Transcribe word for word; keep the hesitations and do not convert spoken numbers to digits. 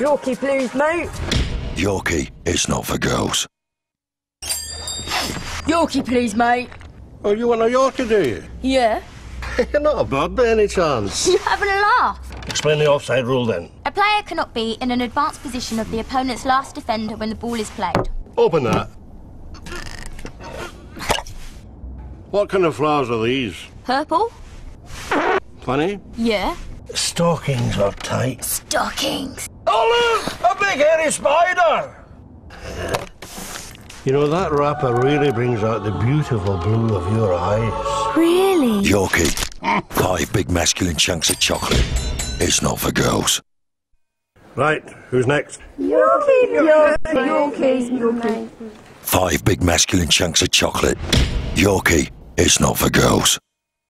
Yorkie, please, mate. Yorkie, it's not for girls. Yorkie, please, mate. Oh, you want a Yorkie, do you? Yeah. You're not a bud by any chance. You're having a laugh. Explain the offside rule, then. A player cannot be in an advanced position of the opponent's last defender when the ball is played. Open that. What kind of flowers are these? Purple. Funny? Yeah. Stockings are tight. Stockings. Oh, look! A big hairy spider! You know, that wrapper really brings out the beautiful blue of your eyes. Really? Yorkie. Five big masculine chunks of chocolate. It's not for girls. Right, who's next? Yorkie, Yorkie, Yorkie, Yorkie. Five big masculine chunks of chocolate. Yorkie, it's not for girls.